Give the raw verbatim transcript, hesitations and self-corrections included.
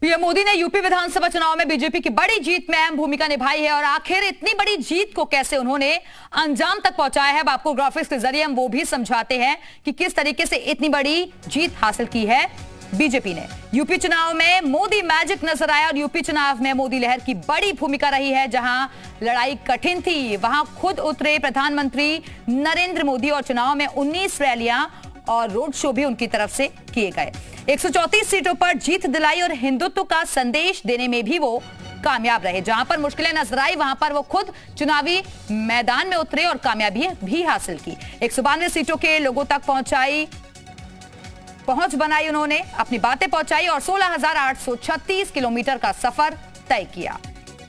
PM Modi ने UP विधानसभा चुनाव में बीजेपी की बड़ी जीत में अहम भूमिका निभाई है और आखिर इतनी बड़ी जीत को कैसे उन्होंने अंजाम तक पहुंचाया है। अब आपको ग्राफिक्स के जरिए हम वो भी समझाते हैं कि किस तरीके से इतनी बड़ी जीत हासिल की है बीजेपी ने। यूपी चुनाव में मोदी मैजिक नजर आया और यूपी चुनाव में मोदी लहर की बड़ी भूमिका रही है। जहां लड़ाई कठिन थी वहां खुद उतरे प्रधानमंत्री नरेंद्र मोदी और चुनाव में उन्नीस रैलियां और रोड शो भी उनकी तरफ से किए गए। एक सौ चौंतीस सीटों पर जीत दिलाई और हिंदुत्व का संदेश देने में भी वो कामयाब रहे। जहां पर मुश्किलें नजर आई वहां पर वो खुद चुनावी मैदान में उतरे और कामयाबी भी हासिल की। एक सौ बानवे सीटों के लोगों तक पहुंचाई पहुंच बनाई उन्होंने, अपनी बातें पहुंचाई और सोलह हजार आठ सौ छत्तीस किलोमीटर का सफर तय किया।